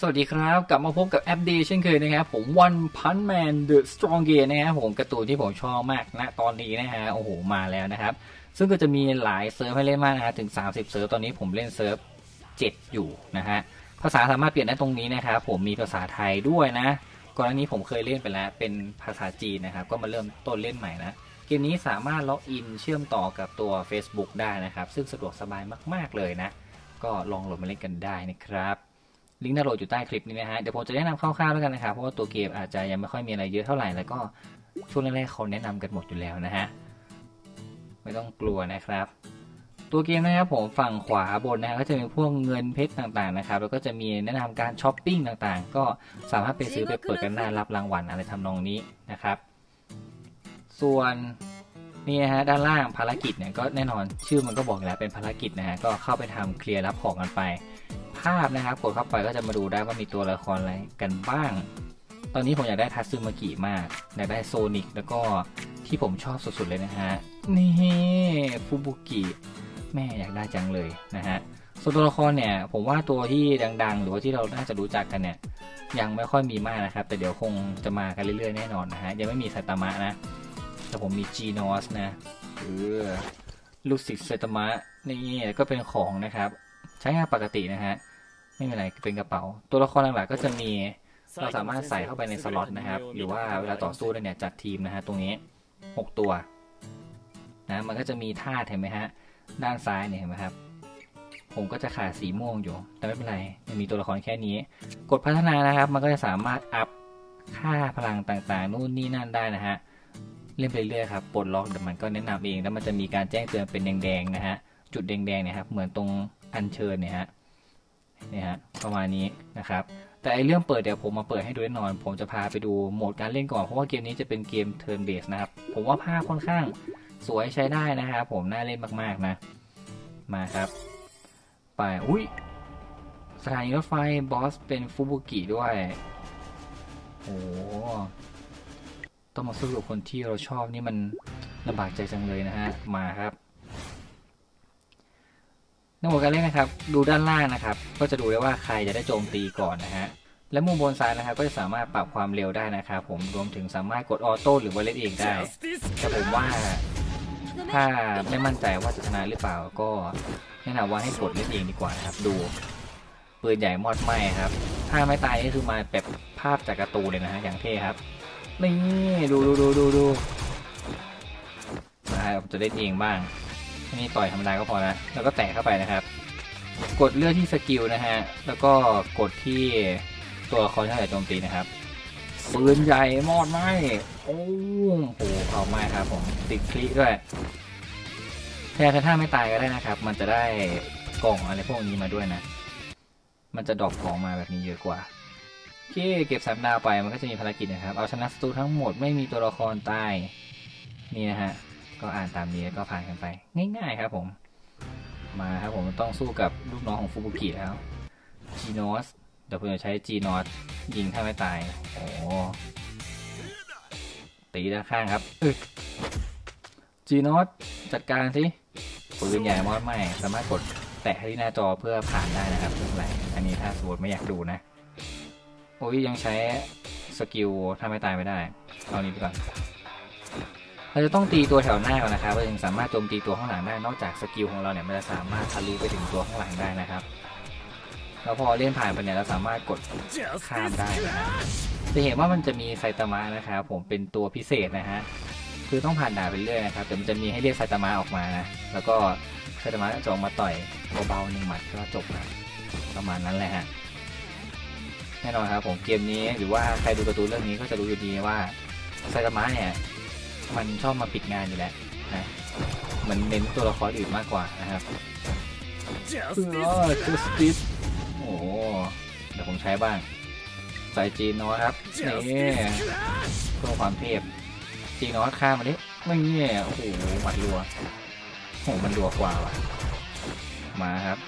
สวัสดีครับกลับมาพบกับแอปดีเช่นเคยนะครับผม One Punch Man The Strongest นะครับผมการ์ตูนที่ผมชอบมากนะตอนนี้นะฮะโอ้โหมาแล้วนะครับซึ่งก็จะมีหลายเซิร์ฟให้เล่นมากนะฮะถึง30เซิร์ฟตอนนี้ผมเล่นเซิร์ฟ7อยู่นะฮะภาษาสามารถเปลี่ยนได้ตรงนี้นะครับผมมีภาษาไทยด้วยนะก่อนหน้านี้ผมเคยเล่นไปแล้วเป็นภาษาจีนนะครับก็มาเริ่มต้นเล่นใหม่นะเกมนี้สามารถล็อกอินเชื่อมต่อกับตัว Facebook ได้นะครับซึ่งสะดวกสบายมากๆเลยนะก็ลองโหลดมาเล่นกันได้นะครับลิงก์ดาวน์โหลดอยู่ใต้คลิปนี้นะฮะเดี๋ยวผมจะแนะนำคร่าวๆแล้วกันนะครับเพราะว่าตัวเกมอาจจะยังไม่ค่อยมีอะไรเยอะเท่าไหร่แล้วก็ช่วงแรกๆเขาแนะนำกันหมดอยู่แล้วนะฮะไม่ต้องกลัวนะครับตัวเกมนะครับผมฝั่งขวาบนนะฮะก็จะมีพวกเงินเพชรต่างๆนะครับแล้วก็จะมีแนะนำการช้อปปิ้งต่างๆก็สามารถไปซื้อไปเปิดกันได้รับรางวัลอะไรทำนองนี้นะครับส่วนนี่ฮะด้านล่างภารกิจเนี่ยก็แน่นอนชื่อมันก็บอกแล้วเป็นภารกิจนะฮะก็เข้าไปทำเคลียร์รับของกันไปภาพนะครับกดเข้าไปก็จะมาดูได้ว่ามีตัวละครอะไรกันบ้างตอนนี้ผมอยากได้ทัตสึมากิมากอยากได้โซนิกแล้วก็ที่ผมชอบสุดๆเลยนะฮะนี่ฟูบุกิแม่อยากได้จังเลยนะฮะส่วนตัวละครเนี่ยผมว่าตัวที่ดังๆหรือว่าที่เราน่าจะรู้จักกันเนี่ยยังไม่ค่อยมีมากนะครับแต่เดี๋ยวคงจะมากันเรื่อยๆแน่นอนนะฮะยังไม่มีไซตามะนะแต่ผมมีจีนอสนะลูกศิษย์ไซตามะนี่ก็เป็นของนะครับใช้งานปกตินะฮะไม่มีอะไรเป็นกระเป๋าตัวละครหลักๆก็จะมีเราสามารถใส่เข้าไปในสล็อตนะครับหรือว่าเวลาต่อสู้เนี่ยจัดทีมนะฮะตรงนี้6ตัวนะมันก็จะมีท่าเห็นไหมฮะด้านซ้ายเนี่ยเห็นไหมครับผมก็จะขาดสีม่วงอยู่แต่ไม่เป็นไรมันมีตัวละครแค่นี้กดพัฒนานะครับมันก็จะสามารถอัพค่าพลังต่างๆนู่นนี่นั่นได้นะฮะเล่นไปเรื่อยครับปลดล็อกแต่มันก็แนะนำเองแล้วมันจะมีการแจ้งเตือนเป็นแดงๆนะฮะจุดแดงๆเนี่ยครับเหมือนตรงอัญเชิญเนี่ยฮะประมาณนี้นะครับแต่ไอเรื่องเปิดเดี๋ยวผมมาเปิดให้ดูแน่นอนผมจะพาไปดูโหมดการเล่นก่อนเพราะว่าเกมนี้จะเป็นเกม Turn Based นะครับผมว่าภาพค่อนข้างสวยใช้ได้นะครับผมน่าเล่นมากๆนะมาครับไปอุ้ยสถานีรถไฟบอสเป็นฟูบุกิด้วยโอ้ต้องมาสู้กับคนที่เราชอบนี่มันลำบากใจจังเลยนะฮะมาครับโหมดการเล่นนะครับดูด้านล่างนะครับก็จะดูได้ว่าใครจะได้โจมตีก่อนนะฮะและมุมบนซ้ายนะครับก็จะสามารถปรับความเร็วได้นะครับผมรวมถึงสามารถกดออโต้หรือว่าเล่นเองได้แต่ผมว่าถ้าไม่มั่นใจว่าจะชนะหรือเปล่าก็แนะนำว่าให้กดเล่นเองดีกว่านะครับดูปืนใหญ่มอดไหมครับถ้าไม่ตายนี่คือมาแบบภาพจากการ์ตูนเลยนะฮะอย่างเท่ครับนี่ดูนะครับจะเล่นเองบ้างนี่ต่อยธรรมดาก็พอนะแล้วก็แตะเข้าไปนะครับกดเลือกที่สกิลนะฮะแล้วก็กดที่ตัวละครที่จะโจมตีนะครับปืนใหญ่มอดไหมโอ้โหเอาไหมครับผมติดคลิกด้วยแค่ถ้าไม่ตายก็ได้นะครับมันจะได้กล่องอะไรพวกนี้มาด้วยนะมันจะดรอปของมาแบบนี้เยอะกว่าโอเคเก็บ3ดาวไปมันก็จะมีภารกิจนะครับเอาชนะศัตรูทั้งหมดไม่มีตัวละครตายนี่นะฮะก็อ่านตามนี้ก็ผ่านกันไปง่ายๆครับผมมาครับผมต้องสู้กับลูกน้องของฟูบุกิแล้วจีนอสเดี๋ยวผมจะใช้จีนอสยิงถ้าไม่ตายโอ้ตีด้านข้างครับจีนอสจัดการสิปืนใหญ่มอดไหมสามารถกดแตะที่หน้าจอเพื่อผ่านได้นะครับเพื่ออะไรอันนี้ถ้าสมมติไม่อยากดูนะโอ้ยยังใช้สกิลถ้าไม่ตายไม่ได้เอานี้ไปก่อนเราจะต้องตีตัวแถวหน้าก่อนนะครับเราจึงสามารถโจมตีตัวข้างหลังได้นอกจากสกิลของเราเนี่ยมันจะสามารถทะลุไปถึงตัวข้างหลังได้นะครับแล้วพอเล่นผ่านไปเนี่ยเราสามารถกดข้ามได้นะครับจะเห็นว่ามันจะมีไซตามะนะครับผมเป็นตัวพิเศษนะฮะคือต้องผ่านด่านไปเรื่อยนะครับแต่มันจะมีให้เรียกไซตามะออกมานะแล้วก็ไซตามะจะออกมาต่อยเบาๆหนึ่งหมัดก็จบนะประมาณนั้นแหละฮะแน่นอนครับผมเกมนี้หรือว่าใครดูการ์ตูนเรื่องนี้ก็จะรู้อยู่ดีว่าไซตามะเนี่ยมันชอบมาปิดงานอยู่แล้วนะเหมือนเน้นตัวละครอื่นมากกว่านะครับ Justice โอ้เดี๋ยวผมใช้บ้างใส่จีนอสครับนี่เพื่อความเทพจีนอสข้ามมาดิไม่เงี้ยโอ้โหหมัดรัวโอ้มันรัวกว่าว่ะมาครับ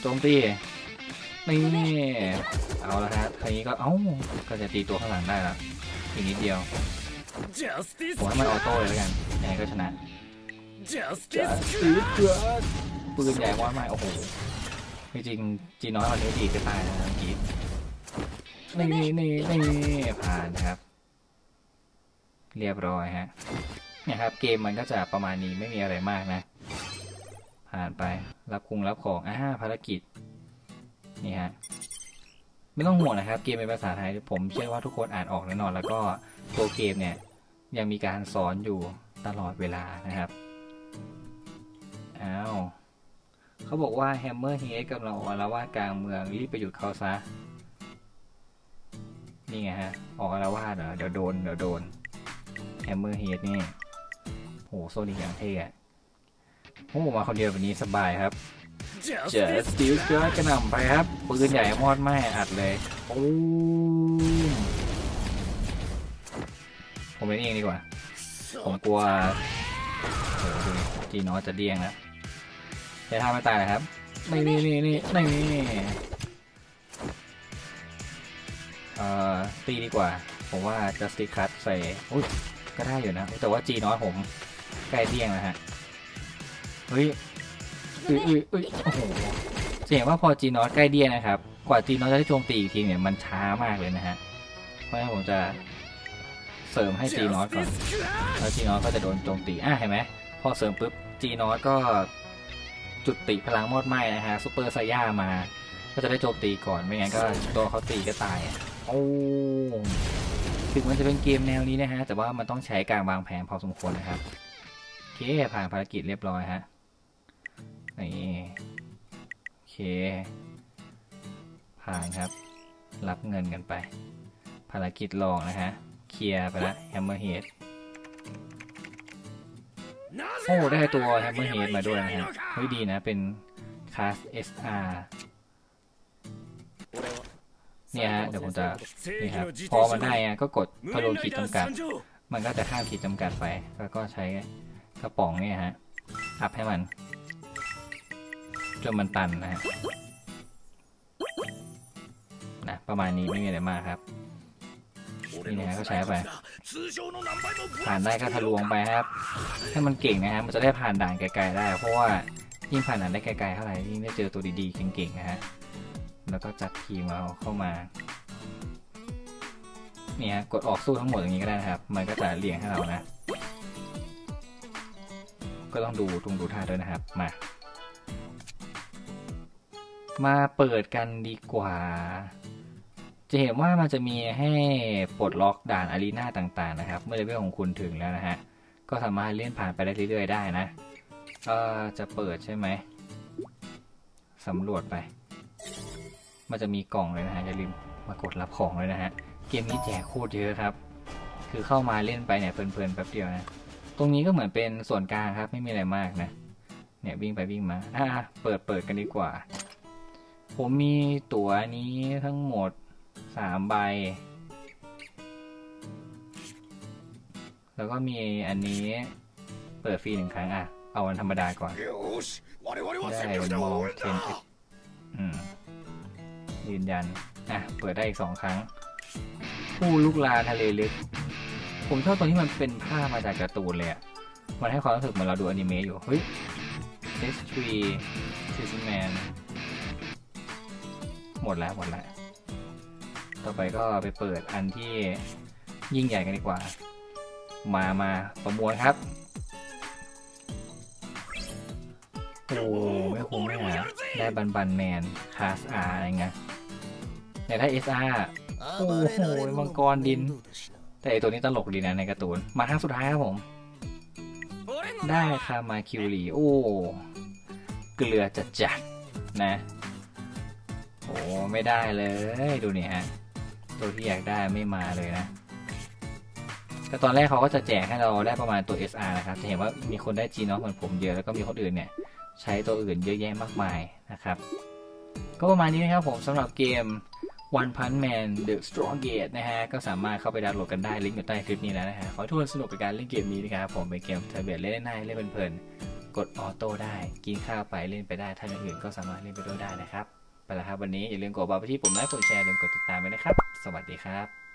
โจมตีนี่เอาละครับทีนี้ก็ก็จะตีตัวข้างหลังได้แล้วอีกนิดเดียวผมให้มันออโต้เลยแล้วกันยังไงก็ชนะจัสติสปืนใหญ่มากโอ้โห จริงจีน้อยเอาเนื้อดีไปตายนะกีดนี่ผ่านนะครับเรียบร้อยฮะนะครับเกมมันก็จะประมาณนี้ไม่มีอะไรมากนะผ่านไปรับของภารกิจนี่ฮะไม่ต้องห่วงนะครับเกมเป็นภาษาไทยผมเชื่อว่าทุกคนอ่านออกแน่นอนแล้วก็ตัวเกมเนี่ยยังมีการสอนอยู่ตลอดเวลานะครับอ้าวเขาบอกว่าแฮมเมอร์เฮดกำลังออกอาละวาดกลางเมืองรีบไปหยุดเขาซะนี่ไงฮะออกอาละวาดเหรอเดี๋ยวโดนแฮมเมอร์เฮดนี่โหโซนิคอย่างเท่อะผมมาคนเดียวแบบนี้สบายครับเจอสติลเจอกระหน่ำไปครับปืนใหญ่มอดไม่อัดเลยโอ้ผมเล่นเองดีกว่าผมกลัวจีน้อยจะเดี้ยงนะจะทำไม่ตายนะครับนี่ตีดีกว่าผมว่าจะสติคัทใส่ก็ได้อยู่นะแต่ว่าจีน้อยผมใกล้เดี้ยงนะฮะเฮ้ยโอ้โหเสียงว่าพอจีนอสใกล้เดียนะครับกว่าจีนอสจะได้โจมตีอีกทีเนี่ยมันช้ามากเลยนะฮะเพราะฉะนั้นผมจะเสริมให้จีนอสก่อนแล้วจีนอสก็จะโดนโจมตีเห็นไหมพอเสริมปุ๊บจีนอสก็จุดติพลังมอดไหม้นะฮะซูเปอร์ไซย่ามาก็จะได้โจมตีก่อนไม่งั้นก็ตัวเขาตีก็ตายโอ้ถึงมันจะเป็นเกมแนวนี้นะฮะแต่ว่ามันต้องใช้การวางแผนพอสมควรนะครับโอเคผ่านภารกิจเรียบร้อยฮะนี่โอเคผ่านครับรับเงินกันไปภารกิจลองนะฮะเคลียร์ไปละแฮมเมอร์เฮดโอ้ได้ตัวแฮมเมอร์เฮดมาด้วยนะฮะเฮ้ยดีนะเป็นคลาส SR เนี่ยฮะเดี๋ยวผมจะนี่ครับพอมันได้ก็กดพโลขีดจำกัดมันก็จะข้ามขีดจำกัดไปแล้วก็ใช้กระป๋องเนี่ยฮะอัพให้มันจนมันตันนะฮะนะประมาณนี้ไม่มีอะไรมากครับนี่นะก็ใช้ไปผ่านได้ก็ทะลวงไปครับถ้ามันเก่งนะฮะมันจะได้ผ่านด่านไกลๆได้เพราะว่ายิ่งผ่านด่านได้ไกลๆเท่าไหร่ยิ่งได้เจอตัวดีๆเก่งๆนะฮะแล้วก็จัดทีมเอาเข้ามานี่ฮะกดออกสู้ทั้งหมดอย่างนี้ก็ได้นะครับมันก็จะเลี้ยงให้เรานะก็ต้องดูท่าด้วยนะครับมาเปิดกันดีกว่าจะเห็นว่ามันจะมีให้ปลดล็อกด่านอารีนาต่างๆนะครับเมื่อเลเวลของคุณถึงแล้วนะฮะก็สามารถเล่นผ่านไปได้เรื่อยๆได้นะจะเปิดใช่ไหมสำรวจไปมันจะมีกล่องเลยนะฮะอย่าลืมมากดรับของเลยนะฮะเกมนี้แจกโคตรเยอะครับคือเข้ามาเล่นไปเนี่ยเพลินๆแป๊บเดียวนะตรงนี้ก็เหมือนเป็นส่วนกลางครับไม่มีอะไรมากนะเนี่ยวิ่งไปวิ่งมาเปิดกันดีกว่าผมมีตั๋วนี้ทั้งหมด3ใบแล้วก็มีอันนี้เปิดฟรี1ครั้งเอาวันธรรมดาก่อนได้มองเทนยืนยันเปิดได้อีก2ครั้งผู้ลูกลาทะเลลึกผมชอบตรงที่มันเป็นผ้ามาจากการ์ตูนเลยมันให้ความรู้สึกเหมือนเราดูอนิเมะอยู่เฮ้ย S3 Season Manหมดแล้วต่อไปก็ไปเปิดอันที่ยิ่งใหญ่กันดีกว่ามาประมวลครับโอ้ไม่คุ้มไม่หาได้บันแมนคลาส R อะไรเงี้ยแต่ถ้า SR โอ้โหมังกรดินแต่ตัวนี้ตลกดีนะในการ์ตูนมาครั้งสุดท้ายครับผมได้คามาคิวรีโอ้เกลือจัดๆนะโอ้ไม่ได้เลยดูนี่ฮะตัวที่อยากได้ไม่มาเลยนะก็ตอนแรกเขาก็จะแจกให้เราได้ประมาณตัว SR นะครับจะเห็นว่ามีคนได้จีน้อยเหมือนผมเยอะแล้วก็มีคนอื่นเนี่ยใช้ตัวอื่นเยอะแยะมากมายนะครับก็ประมาณนี้นะครับผมสำหรับเกม One Punch Man: The Strongest นะฮะก็สามารถเข้าไปดาวน์โหลดกันได้ลิงก์อยู่ใต้คลิปนี้แล้วนะฮะขอให้ทุกคนสนุกกับการเล่นเกมนี้นะครับผมเป็นเกมทะเบียนเล่นง่ายเล่นเพลินกดออโต้ได้กินข้าวไปเล่นไปได้ถ้าอย่างอื่นก็สามารถเล่นไปด้วยได้นะครับไปแล้วครับวันนี้อย่าลืมกดบัฟไปที่ปุ่มไลค์ปุ่มแชร์อย่าลืมกดติดตามไปนะครับสวัสดีครับ